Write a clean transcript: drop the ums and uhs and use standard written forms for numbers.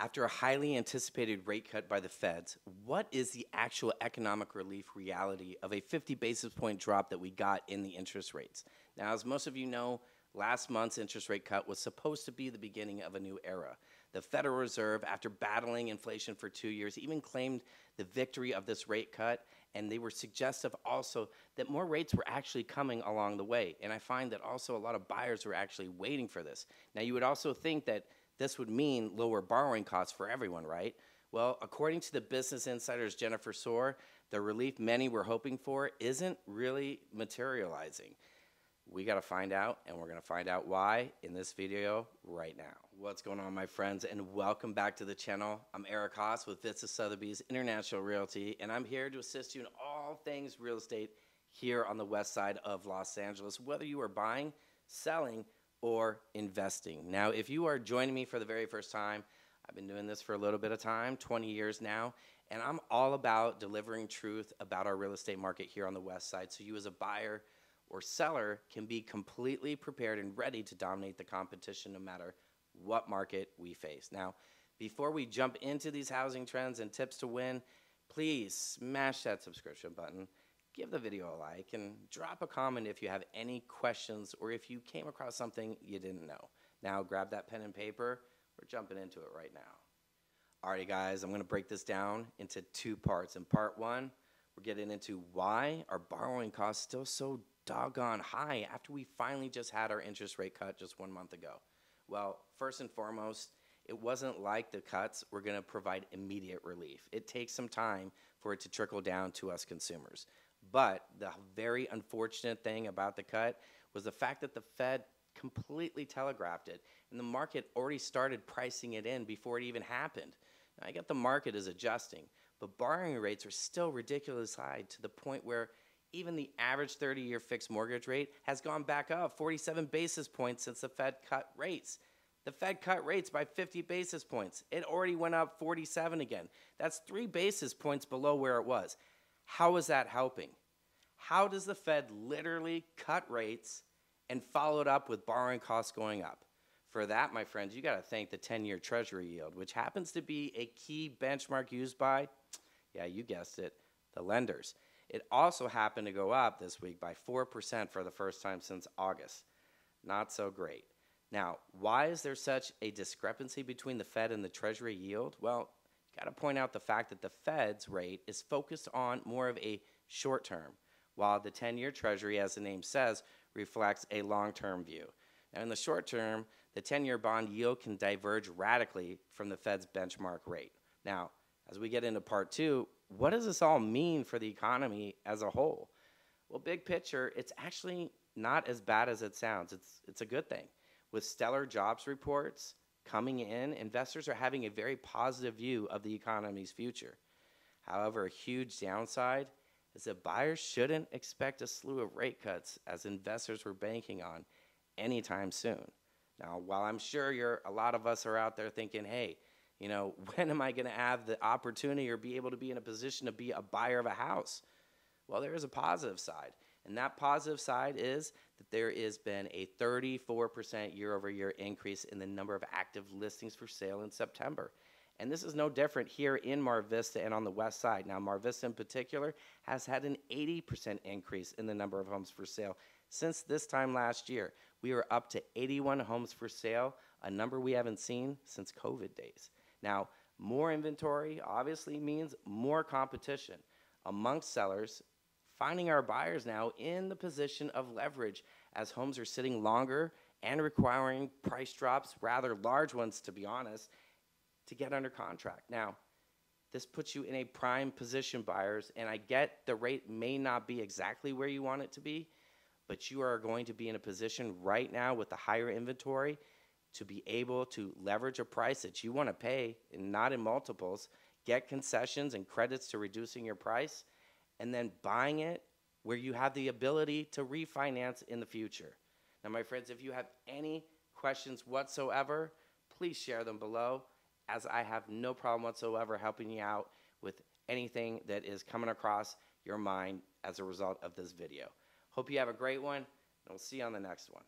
After a highly anticipated rate cut by the Feds, what is the actual economic relief reality of a 50 basis point drop that we got in the interest rates? Now, as most of you know, last month's interest rate cut was supposed to be the beginning of a new era. The Federal Reserve, after battling inflation for 2 years, even claimed the victory of this rate cut, and they were suggestive also that more rates were actually coming along the way. And I find that also a lot of buyers were actually waiting for this. Now, you would also think that this would mean lower borrowing costs for everyone, right? Well, according to the Business Insider's Jennifer Soar, the relief many were hoping for isn't really materializing. We gotta find out, and we're gonna find out why in this video right now. What's going on, my friends, and welcome back to the channel. I'm Eric Haas with Vista Sotheby's International Realty, and I'm here to assist you in all things real estate here on the west side of Los Angeles, whether you are buying, selling, or investing. Now, if you are joining me for the very first time, I've been doing this for a little bit of time, 20 years now, and I'm all about delivering truth about our real estate market here on the west side, so you as a buyer or seller can be completely prepared and ready to dominate the competition no matter what market we face. Now, before we jump into these housing trends and tips to win, please smash that subscription button, give the video a like, and drop a comment if you have any questions or if you came across something you didn't know. Now, grab that pen and paper. We're jumping into it right now. All right, guys, I'm gonna break this down into two parts. In part one, we're getting into why our borrowing costs still so doggone high after we finally just had our interest rate cut just 1 month ago. Well, first and foremost, it wasn't like the cuts were going to provide immediate relief. It takes some time for it to trickle down to us consumers. But the very unfortunate thing about the cut was the fact that the Fed completely telegraphed it, and the market already started pricing it in before it even happened. Now, I get the market is adjusting, but borrowing rates are still ridiculously high to the point where even the average 30-year fixed mortgage rate has gone back up 47 basis points since the Fed cut rates. The Fed cut rates by 50 basis points. It already went up 47 again. That's 3 basis points below where it was. How is that helping? How does the Fed literally cut rates and follow it up with borrowing costs going up? For that, my friends, you got to thank the 10-year Treasury yield, which happens to be a key benchmark used by, yeah, you guessed it, the lenders. It also happened to go up this week by 4% for the first time since August. Not so great. Now, why is there such a discrepancy between the Fed and the Treasury yield? Well, got to point out the fact that the Fed's rate is focused on more of a short term, while the 10-year Treasury, as the name says, reflects a long-term view. Now, in the short term, the 10-year bond yield can diverge radically from the Fed's benchmark rate. Now, as we get into part two, what does this all mean for the economy as a whole? Well, big picture, it's actually not as bad as it sounds. It's a good thing. With stellar jobs reports coming in, investors are having a very positive view of the economy's future. However, a huge downside is that buyers shouldn't expect a slew of rate cuts as investors were banking on anytime soon. Now, while I'm sure a lot of us are out there thinking, hey, you know, when am I going to have the opportunity or be able to be in a position to be a buyer of a house? Well, there is a positive side, and that positive side is that there has been a 34% year-over-year increase in the number of active listings for sale in September. And this is no different here in Mar Vista and on the west side. Now, Mar Vista in particular has had an 80% increase in the number of homes for sale since this time last year. We are up to 81 homes for sale, a number we haven't seen since COVID days. Now, more inventory obviously means more competition amongst sellers, finding our buyers now in the position of leverage as homes are sitting longer and requiring price drops, rather large ones to be honest, to get under contract. Now, this puts you in a prime position, buyers, and I get the rate may not be exactly where you want it to be, but you are going to be in a position right now with the higher inventory to be able to leverage a price that you want to pay, and not in multiples, get concessions and credits to reducing your price, and then buying it where you have the ability to refinance in the future. Now, my friends, if you have any questions whatsoever, please share them below, as I have no problem whatsoever helping you out with anything that is coming across your mind as a result of this video. Hope you have a great one, and we'll see you on the next one.